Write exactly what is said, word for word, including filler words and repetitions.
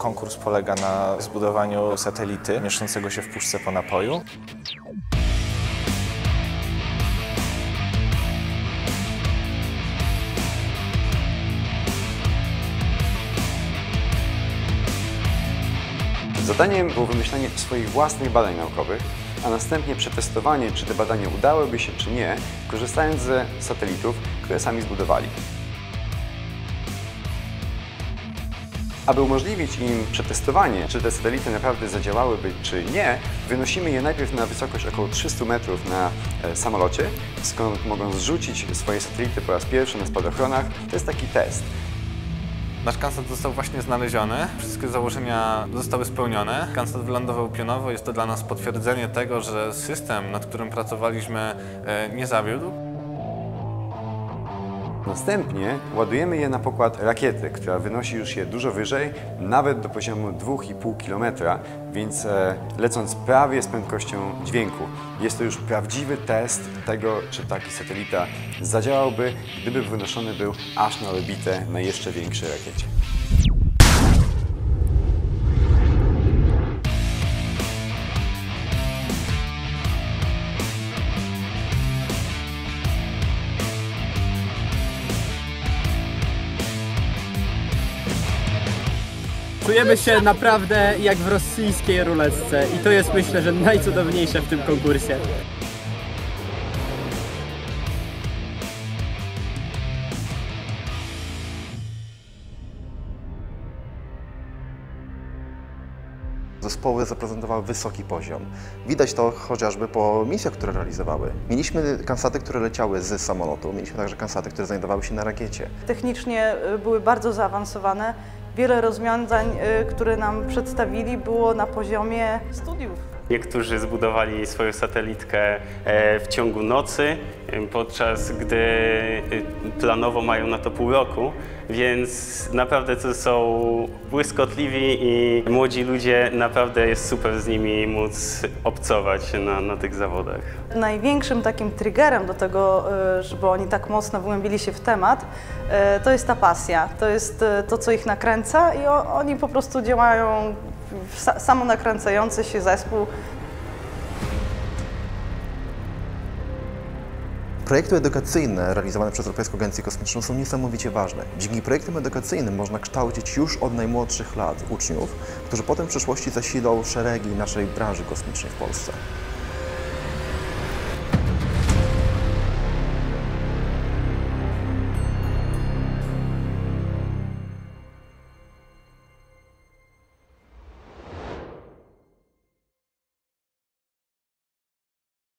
Konkurs polega na zbudowaniu satelity mieszczącego się w puszce po napoju. Zadaniem było wymyślenie swoich własnych badań naukowych, a następnie przetestowanie, czy te badania udałyby się, czy nie, korzystając ze satelitów, które sami zbudowali. Aby umożliwić im przetestowanie, czy te satelity naprawdę zadziałałyby, czy nie, wynosimy je najpierw na wysokość około trzystu metrów na samolocie, skąd mogą zrzucić swoje satelity po raz pierwszy na spadochronach. To jest taki test. Nasz CanSat został właśnie znaleziony, wszystkie założenia zostały spełnione. CanSat wylądował pionowo, jest to dla nas potwierdzenie tego, że system, nad którym pracowaliśmy, nie zawiódł. Następnie ładujemy je na pokład rakiety, która wynosi już je dużo wyżej, nawet do poziomu dwóch i pół kilometra, więc lecąc prawie z prędkością dźwięku. Jest to już prawdziwy test tego, czy taki satelita zadziałałby, gdyby wynoszony był aż na orbitę na jeszcze większej rakiecie. Czujemy się naprawdę jak w rosyjskiej ruletce i to jest, myślę, że najcudowniejsze w tym konkursie. Zespoły zaprezentowały wysoki poziom. Widać to chociażby po misjach, które realizowały. Mieliśmy CanSaty, które leciały z samolotu, mieliśmy także CanSaty, które znajdowały się na rakiecie. Technicznie były bardzo zaawansowane. Wiele rozwiązań, które nam przedstawili, było na poziomie studiów. Niektórzy zbudowali swoją satelitkę w ciągu nocy, podczas gdy planowo mają na to pół roku, więc naprawdę to są błyskotliwi i młodzi ludzie, naprawdę jest super z nimi móc obcować na, na tych zawodach. Największym takim triggerem do tego, żeby oni tak mocno wgłębili się w temat, to jest ta pasja, to jest to, co ich nakręca i oni po prostu działają samonakręcający się zespół. Projekty edukacyjne realizowane przez Europejską Agencję Kosmiczną są niesamowicie ważne. Dzięki projektom edukacyjnym można kształcić już od najmłodszych lat uczniów, którzy potem w przyszłości zasilą szeregi naszej branży kosmicznej w Polsce.